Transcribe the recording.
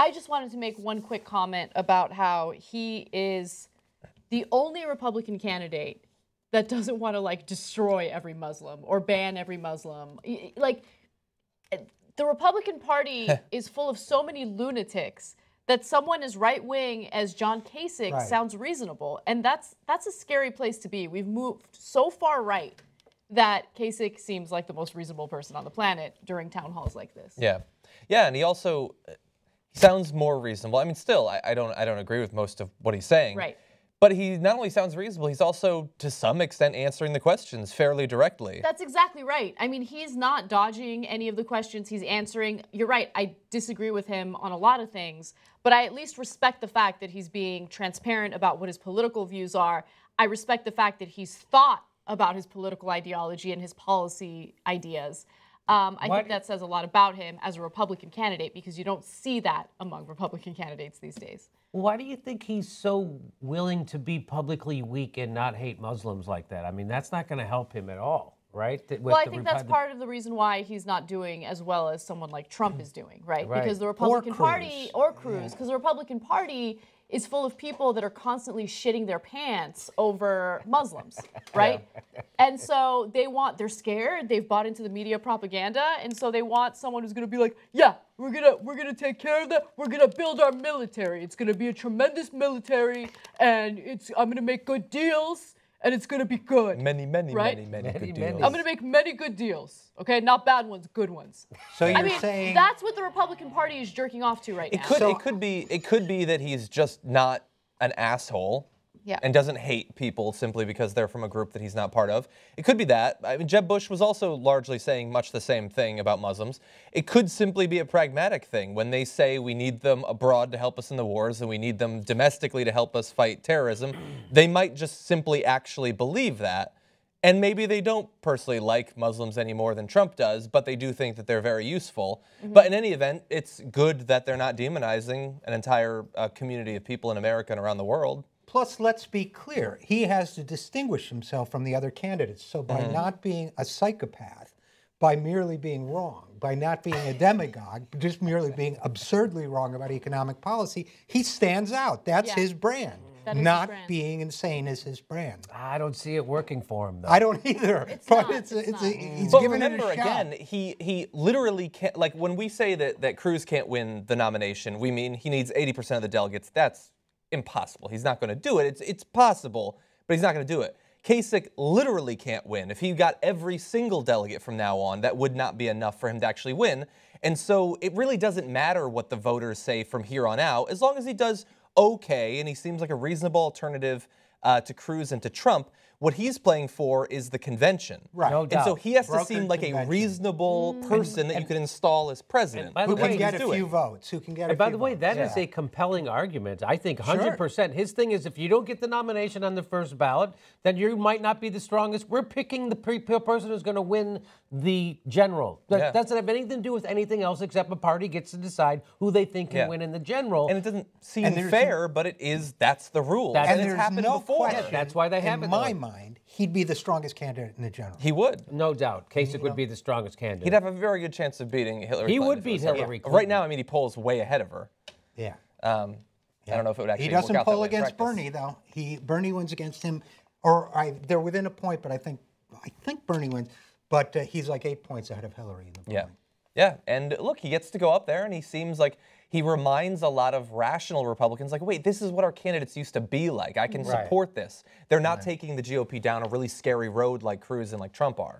I just wanted to make one quick comment about how he is the only Republican candidate that doesn't want to, like, destroy every Muslim or ban every Muslim. Like, the Republican Party is full of so many lunatics that someone as right-wing as John Kasich sounds reasonable. And that's a scary place to be. We've moved so far right that Kasich seems like the most reasonable person on the planet during town halls like this. Yeah. Yeah, and he also sounds more reasonable. I mean, still, I don't agree with most of what he's saying. Right. But he not only sounds reasonable, he's also, to some extent, answering the questions fairly directly. That's exactly right. I mean, he's not dodging any of the questions he's answering. You're right, I disagree with him on a lot of things, but I at least respect the fact that he's being transparent about what his political views are. I respect the fact that he's thought about his political ideology and his policy ideas. I think that says a lot about him as a Republican candidate, because you don't see that among Republican candidates these days. Why do you think he's so willing to be publicly weak and not hate Muslims like that? I mean, that's not going to help him at all, right? Well, I think that's part of the reason why he's not doing as well as someone like Trump is doing, right? Because the Republican Party, or Cruz, because the Republican Party is full of people that are constantly shitting their pants over Muslims, right? Yeah. And so they're scared, they've bought into the media propaganda, and so they want someone who's gonna be like, yeah, we're gonna take care of that, we're gonna build our military, it's gonna be a tremendous military, and I'm gonna make good deals, and it's gonna be good. Many, many, many good deals. I'm gonna make many good deals, okay? Not bad ones, good ones. So you're saying that's what the Republican Party is jerking off to right now. It could be that he's just not an asshole and doesn't hate people simply because they're from a group that he's not part of. It could be that. I mean, Jeb Bush was also largely saying much the same thing about Muslims. It could simply be a pragmatic thing. When they say we need them abroad to help us in the wars and we need them domestically to help us fight terrorism, they might just simply actually believe that. And maybe they don't personally like Muslims any more than Trump does, but they do think that they're very useful. Mm-hmm. But in any event, it's good that they're not demonizing an entire community of people in America and around the world. Plus, let's be clear, he has to distinguish himself from the other candidates. So by not being a psychopath, by merely being wrong, by not being a demagogue, just merely being absurdly wrong about economic policy, he stands out. That's his brand. Not being insane is his brand. I don't see it working for him, though. I don't either. But remember, again, he literally can't. Like, when we say that Cruz can't win the nomination, we mean he needs 80% of the delegates. That's impossible. He's not going to do it. It's possible, but he's not going to do it. Kasich literally can't win. If he got every single delegate from now on, that would not be enough for him to actually win. And so it really doesn't matter what the voters say from here on out, as long as he does okay and he seems like a reasonable alternative to Cruz and to Trump. What he's playing for is the convention. Right. No doubt. And so he has to seem like a reasonable person that you can install as president. Who can get a few votes. Who can get a few votes. By the way, that is a compelling argument. I think 100%. His thing is, if you don't get the nomination on the first ballot, then you might not be the strongest. We're picking the person who's going to win the general. That doesn't have anything to do with anything else except a party gets to decide who they think can win in the general. And it doesn't seem fair, but it is. That's the rule. And it's happened before. That's why they have it. In my mind, he'd be the strongest candidate in the general. He would. No doubt. Kasich would be the strongest candidate. He'd have a very good chance of beating Hillary. He would beat Hillary. Right now, I mean, he polls way ahead of her. Yeah. I don't know if it would actually work out that way. He doesn't poll against Bernie, though. Bernie wins against him. Or they're within a point, but I think Bernie wins. But he's like 8 points ahead of Hillary in the polling. Yeah. And look, he gets to go up there, and he seems like he reminds a lot of rational Republicans, like, wait, this is what our candidates used to be like. I can support this. They're not taking the GOP down a really scary road like Cruz and like Trump are.